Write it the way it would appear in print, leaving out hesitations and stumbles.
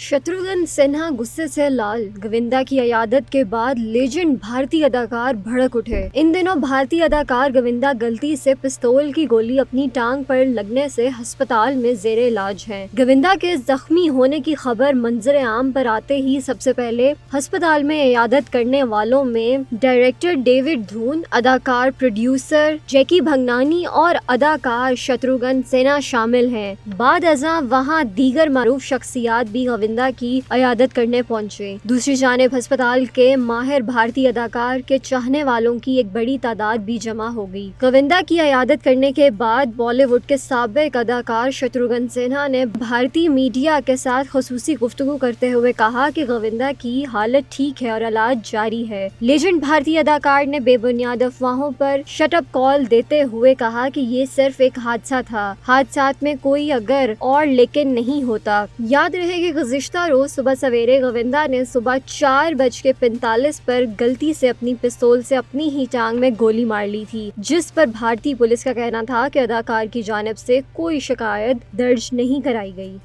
शत्रुघ्न सिन्हा गुस्से से लाल। गोविंदा की अयादत के बाद लेजेंड भारतीय अदाकार भड़क उठे। इन दिनों भारतीय अदाकार गोविंदा गलती से पिस्तौल की गोली अपनी टांग पर लगने से अस्पताल में जेरे इलाज हैं। गोविंदा के जख्मी होने की खबर मंजरे आम पर आते ही सबसे पहले अस्पताल में अयादत करने वालों में डायरेक्टर डेविड धूं, अदाकार प्रोड्यूसर जैकी भगनानी और अदाकार शत्रुघ्न सिन्हा शामिल है। बाद अजा वहाँ दीगर मारूफ शख्सियात भी गोविंदा की अयादत करने पहुंचे। दूसरी जानिब अस्पताल के माहिर भारतीय अदाकार के चाहने वालों की एक बड़ी तादाद भी जमा हो गई। गोविंदा की अयादत करने के बाद बॉलीवुड के साबिक अदाकार शत्रुघ्न सिन्हा ने भारतीय मीडिया के साथ खुसूसी गुफ्तगू करते हुए कहा कि गोविंदा की हालत ठीक है और इलाज जारी है। लेजेंड भारतीय अदाकार ने बेबुनियाद अफवाहों पर शटअप कॉल देते हुए कहा कि ये सिर्फ एक हादसा था, हादसा में कोई अगर और लेकिन नहीं होता। याद रहे कि गुज़िश्ता रोज सुबह सवेरे गोविंदा ने सुबह 4:45 पर गलती से अपनी पिस्तौल से अपनी ही टांग में गोली मार ली थी, जिस पर भारतीय पुलिस का कहना था कि अदाकार की जानिब से कोई शिकायत दर्ज नहीं कराई गई।